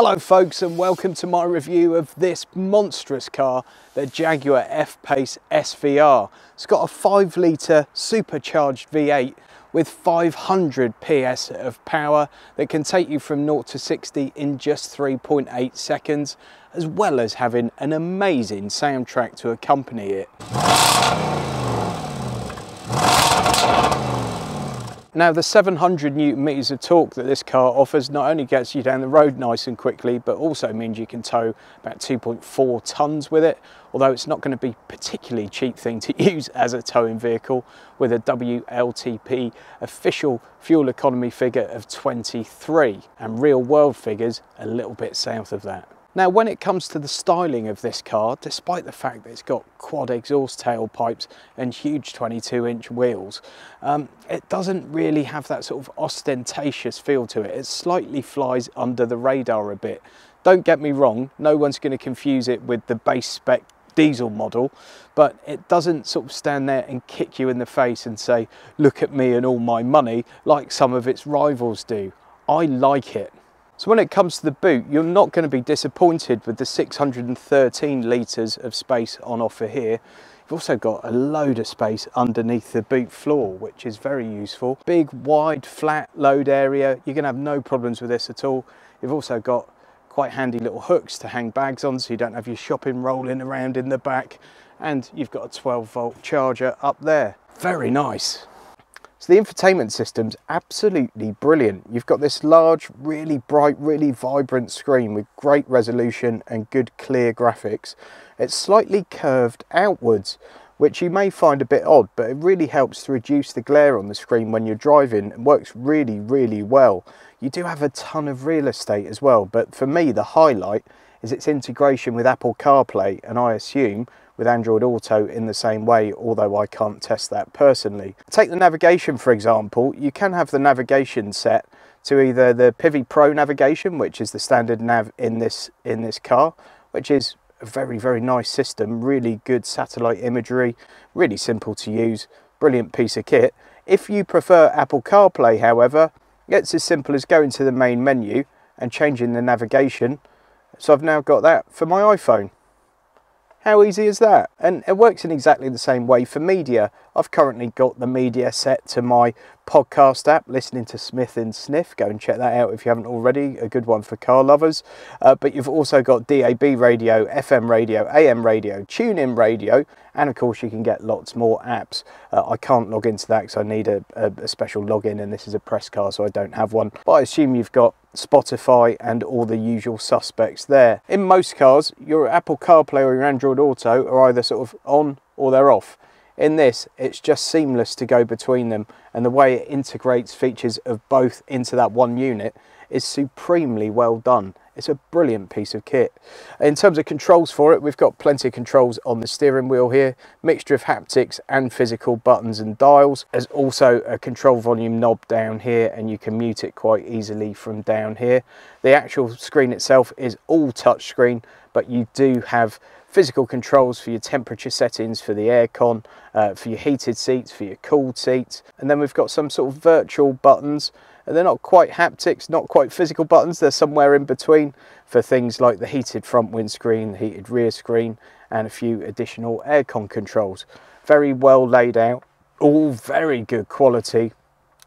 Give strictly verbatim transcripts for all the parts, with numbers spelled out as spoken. Hello folks, and welcome to my review of this monstrous car, the Jaguar F-Pace S V R. It's got a five litre supercharged V eight with five hundred P S of power that can take you from zero to sixty in just three point eight seconds, as well as having an amazing soundtrack to accompany it. Now, the seven hundred newton meters of torque that this car offers not only gets you down the road nice and quickly, but also means you can tow about two point four tons with it, although it's not going to be a particularly cheap thing to use as a towing vehicle, with a W L T P official fuel economy figure of twenty-three and real world figures a little bit south of that. Now, when it comes to the styling of this car, despite the fact that it's got quad exhaust tailpipes and huge twenty-two inch wheels, um, it doesn't really have that sort of ostentatious feel to it. It slightly flies under the radar a bit. Don't get me wrong, no one's going to confuse it with the base spec diesel model, but it doesn't sort of stand there and kick you in the face and say, "Look at me and all my money," like some of its rivals do. I like it. So when it comes to the boot, you're not going to be disappointed with the six hundred thirteen litres of space on offer here. You've also got a load of space underneath the boot floor, which is very useful. Big, wide, flat load area. You're going to have no problems with this at all. You've also got quite handy little hooks to hang bags on, so you don't have your shopping rolling around in the back. And you've got a twelve volt charger up there. Very nice. So the infotainment system's absolutely brilliant. You've got this large, really bright, really vibrant screen with great resolution and good clear graphics. It's slightly curved outwards, which you may find a bit odd, but it really helps to reduce the glare on the screen when you're driving and works really, really well. You do have a ton of real estate as well, but for me the highlight is its integration with Apple CarPlay, and I assume with Android Auto in the same way, although I can't test that personally. Take the navigation, for example. You can have the navigation set to either the Pivi Pro navigation, which is the standard nav in this, in this car, which is a very, very nice system, really good satellite imagery, really simple to use, brilliant piece of kit. If you prefer Apple CarPlay, however, it's as simple as going to the main menu and changing the navigation. So I've now got that for my iPhone. How easy is that? And it works in exactly the same way for media. I've currently got the media set to my podcast app, listening to Smith and Sniff. Go and check that out if you haven't already, a good one for car lovers. Uh, but you've also got D A B radio, F M radio, A M radio, tune-in radio, and of course you can get lots more apps. Uh, I can't log into that because I need a, a, a special login, and this is a press car, so I don't have one. But I assume you've got Spotify and all the usual suspects there. In most cars, your Apple CarPlay or your Android Auto are either sort of on or they're off. In this, it's just seamless to go between them, and the way it integrates features of both into that one unit is supremely well done. It's a brilliant piece of kit. In terms of controls for it, we've got plenty of controls on the steering wheel here, mixture of haptics and physical buttons and dials. There's also a control volume knob down here, and you can mute it quite easily from down here. The actual screen itself is all touchscreen, but you do have physical controls for your temperature settings, for the aircon, uh, for your heated seats, for your cooled seats. And then we've got some sort of virtual buttons. And they're not quite haptics, not quite physical buttons. They're somewhere in between for things like the heated front windscreen, the heated rear screen, and a few additional aircon controls. Very well laid out, all very good quality.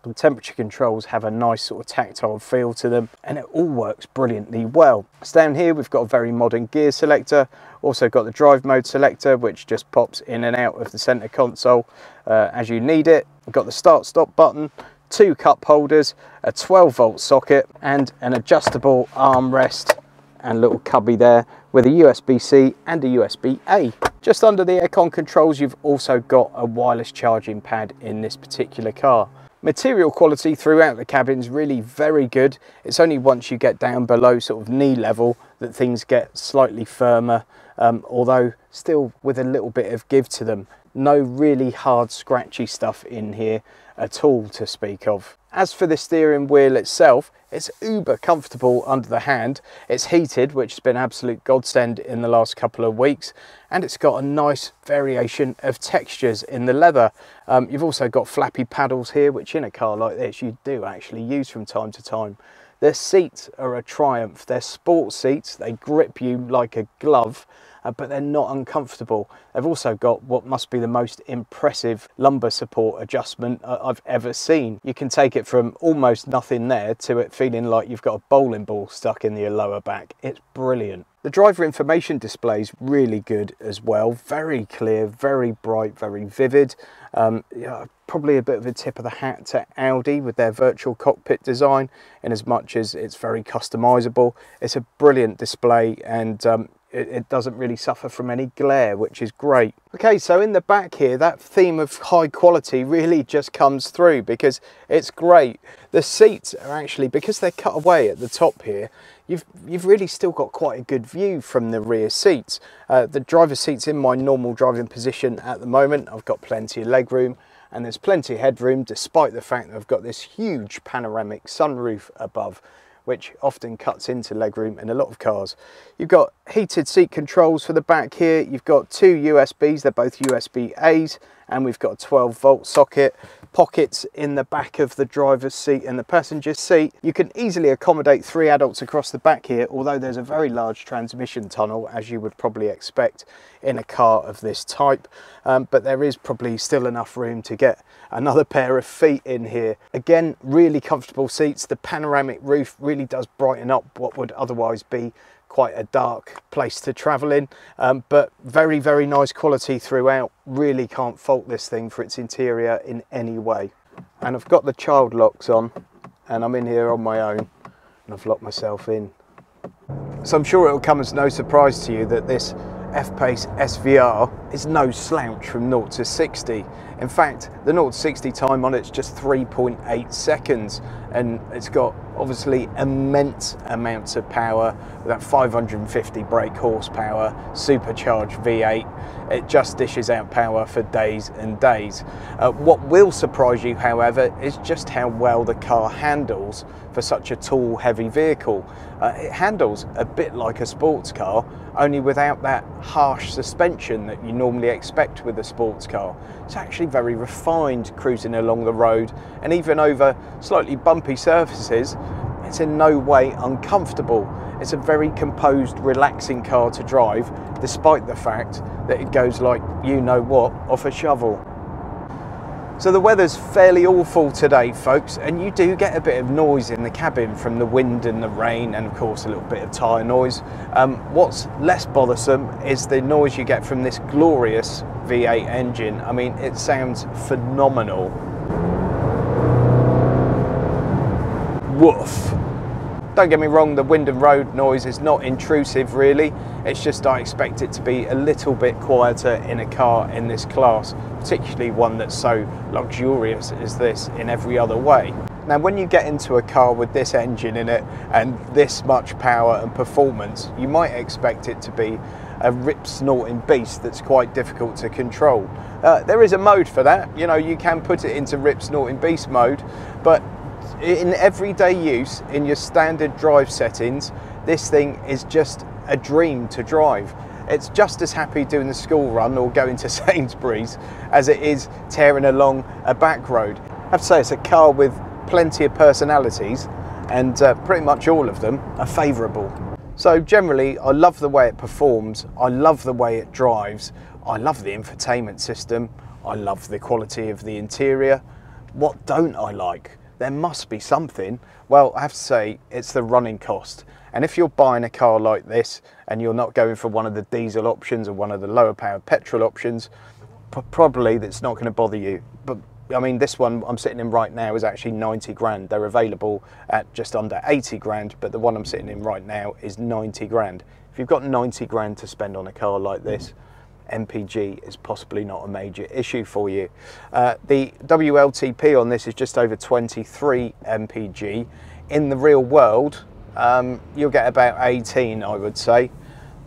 The temperature controls have a nice sort of tactile feel to them, and it all works brilliantly well. So down here we've got a very modern gear selector, also got the drive mode selector, which just pops in and out of the center console uh, as you need it. We've got the start stop button, two cup holders, a twelve volt socket, and an adjustable armrest and little cubby there with a U S B C and a U S B A. Just under the aircon controls, you've also got a wireless charging pad in this particular car. Material quality throughout the cabin's really very good. It's only once you get down below sort of knee level that things get slightly firmer, um, although still with a little bit of give to them. No really hard scratchy stuff in here at all to speak of. As for the steering wheel itself, it's uber comfortable under the hand. It's heated, which has been an absolute godsend in the last couple of weeks, and it's got a nice variation of textures in the leather. Um, you've also got flappy paddles here, which in a car like this you do actually use from time to time Their seats are a triumph. They're sport seats. They grip you like a glove, uh, but they're not uncomfortable. They've also got what must be the most impressive lumbar support adjustment uh, I've ever seen. You can take it from almost nothing there to it feeling like you've got a bowling ball stuck in your lower back. It's brilliant. The driver information display is really good as well. Very clear, very bright, very vivid. Um, yeah, probably a bit of a tip of the hat to Audi with their virtual cockpit design, in as much as it's very customizable. It's a brilliant display, and um, it, it doesn't really suffer from any glare, which is great. Okay, so in the back here, that theme of high quality really just comes through because it's great. The seats are actually, because they're cut away at the top here, You've, you've really still got quite a good view from the rear seats. Uh, the driver's seat's in my normal driving position at the moment. I've got plenty of leg room, and there's plenty of headroom, despite the fact that I've got this huge panoramic sunroof above, which often cuts into legroom in a lot of cars. You've got heated seat controls for the back here. You've got two U S Bs, they're both U S B A's, and we've got a twelve volt socket. Pockets in the back of the driver's seat and the passenger's seat. You can easily accommodate three adults across the back here, although there's a very large transmission tunnel, as you would probably expect in a car of this type. Um, but there is probably still enough room to get another pair of feet in here. Again, really comfortable seats. The panoramic roof really does brighten up what would otherwise be quite a dark place to travel in, um, but very, very nice quality throughout. Really can't fault this thing for its interior in any way. And I've got the child locks on, and I'm in here on my own, and I've locked myself in. So I'm sure it'll come as no surprise to you that this F-Pace S V R is no slouch from zero to sixty. In fact, the zero to sixty time on it's just three point eight seconds, and it's got obviously immense amounts of power. That five hundred and fifty brake horsepower, supercharged V eight, it just dishes out power for days and days. Uh, what will surprise you, however, is just how well the car handles for such a tall, heavy vehicle. Uh, it handles a bit like a sports car, only without that harsh suspension that you normally expect with a sports car. It's actually very refined cruising along the road, and even over slightly bumpy surfaces, it's in no way uncomfortable. It's a very composed, relaxing car to drive, despite the fact that it goes like you know what off a shovel. So the weather's fairly awful today, folks, and you do get a bit of noise in the cabin from the wind and the rain, and of course a little bit of tyre noise. Um, what's less bothersome is the noise you get from this glorious V eight engine. I mean, it sounds phenomenal. Woof. Don't get me wrong, the wind and road noise is not intrusive really, it's just I expect it to be a little bit quieter in a car in this class, particularly one that's so luxurious as this in every other way. Now when you get into a car with this engine in it and this much power and performance, you might expect it to be a rip-snorting beast that's quite difficult to control. Uh, there is a mode for that, you know, you can put it into rip-snorting beast mode, but in everyday use, in your standard drive settings, this thing is just a dream to drive. It's just as happy doing the school run or going to Sainsbury's as it is tearing along a back road. I have to say, it's a car with plenty of personalities, and uh, pretty much all of them are favourable. So generally, I love the way it performs, I love the way it drives, I love the infotainment system, I love the quality of the interior. What don't I like? There must be something. Well, I have to say, it's the running cost. And if you're buying a car like this and you're not going for one of the diesel options or one of the lower powered petrol options, probably that's not going to bother you. But I mean, this one I'm sitting in right now is actually ninety grand. They're available at just under eighty grand, but the one I'm sitting in right now is ninety grand. If you've got ninety grand to spend on a car like this, M P G is possibly not a major issue for you. Uh, the W L T P on this is just over twenty-three M P G. In the real world, um, you'll get about eighteen, I would say.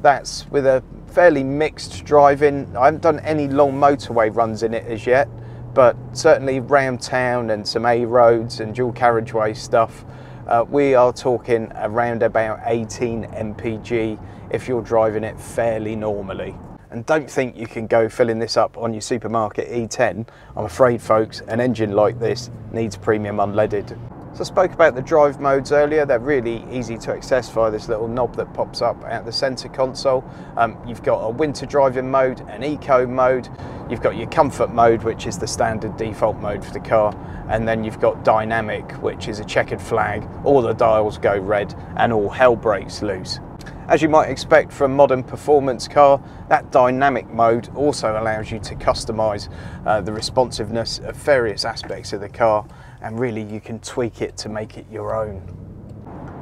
That's with a fairly mixed driving. I haven't done any long motorway runs in it as yet, but certainly round town and some A roads and dual carriageway stuff, uh, we are talking around about eighteen M P G if you're driving it fairly normally. And don't think you can go filling this up on your supermarket E ten. I'm afraid, folks, an engine like this needs premium unleaded. So I spoke about the drive modes earlier. They're really easy to access via this little knob that pops up at the center console. Um, you've got a winter driving mode, an eco mode, you've got your comfort mode, which is the standard default mode for the car, and then you've got dynamic, which is a checkered flag, all the dials go red and all hell breaks loose. As you might expect from a modern performance car, that dynamic mode also allows you to customise uh, the responsiveness of various aspects of the car, and really you can tweak it to make it your own.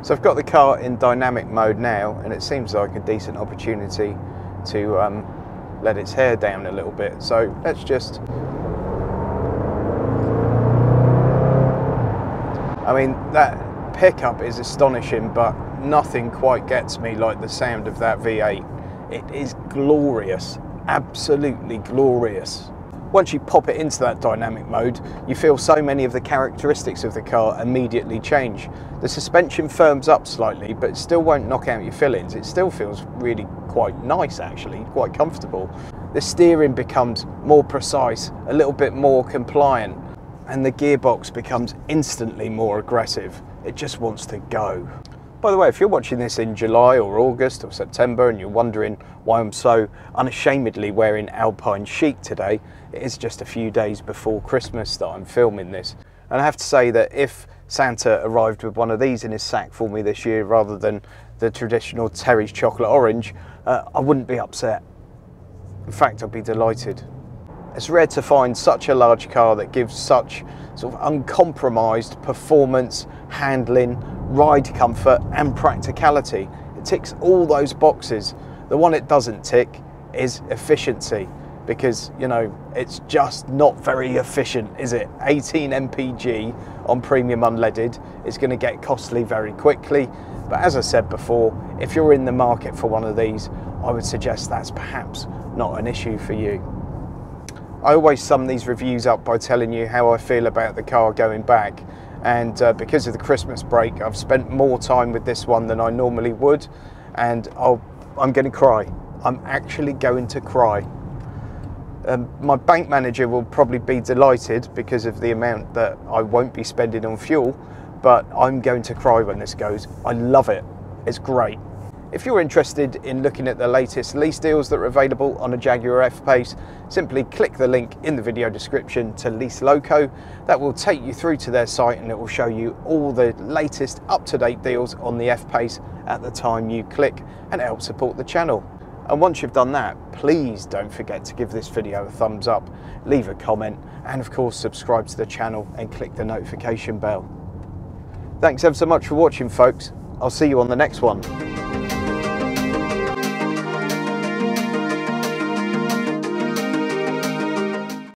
So I've got the car in dynamic mode now, and it seems like a decent opportunity to um, let its hair down a little bit. So let's just... I mean, that pickup is astonishing, but nothing quite gets me like the sound of that V eight. It is glorious, absolutely glorious. Once you pop it into that dynamic mode, you feel so many of the characteristics of the car immediately change. The suspension firms up slightly, but it still won't knock out your fillings. It still feels really quite nice, actually, quite comfortable. The steering becomes more precise, a little bit more compliant, and the gearbox becomes instantly more aggressive. It just wants to go. By the way, if you're watching this in July or August or September and you're wondering why I'm so unashamedly wearing Alpine chic today, it is just a few days before Christmas that I'm filming this. And I have to say that if Santa arrived with one of these in his sack for me this year rather than the traditional Terry's chocolate orange, uh, I wouldn't be upset. In fact, I'd be delighted. It's rare to find such a large car that gives such sort of uncompromised performance, handling, ride comfort and practicality. It ticks all those boxes. The one it doesn't tick is efficiency, because, you know, it's just not very efficient, is it? eighteen M P G on premium unleaded is going to get costly very quickly. But as I said before, if you're in the market for one of these, I would suggest that's perhaps not an issue for you. I always sum these reviews up by telling you how I feel about the car going back, and uh, because of the Christmas break, I've spent more time with this one than I normally would, and I'll, I'm going to cry. I'm actually going to cry. Um, my bank manager will probably be delighted because of the amount that I won't be spending on fuel, but I'm going to cry when this goes. I love it. It's great. If you're interested in looking at the latest lease deals that are available on a Jaguar F-Pace, simply click the link in the video description to Lease Loco. That will take you through to their site and it will show you all the latest up-to-date deals on the F-Pace at the time you click, and it helps support the channel. And once you've done that, please don't forget to give this video a thumbs up, leave a comment, and of course subscribe to the channel and click the notification bell. Thanks ever so much for watching, folks. I'll see you on the next one.